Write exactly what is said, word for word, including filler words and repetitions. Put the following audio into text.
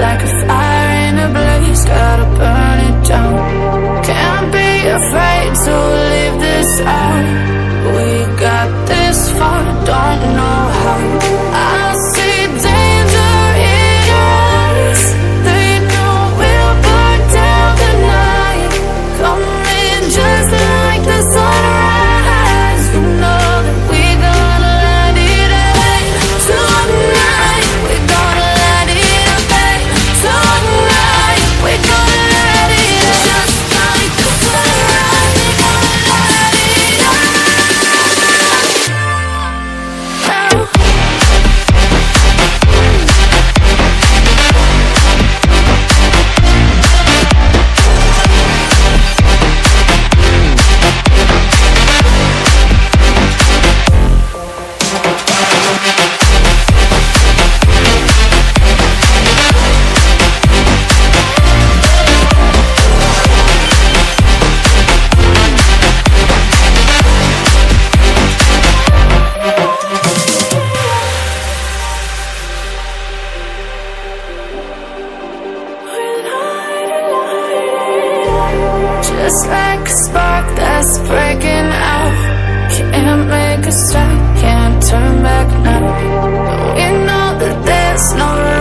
like a fire in a blaze, gotta burn it down. Can't be afraid to leave this out. We got this far, don't know how. I see danger in us. They know we'll burn down the night. Come in just like the sunrise. You know that we gonna light it up tonight. We gonna light it up tonight. We gonna light it up just like the sunrise. We gonna light it up now. Just like a spark that's breaking out. Can't make a stop, can't turn back now. We know that there's no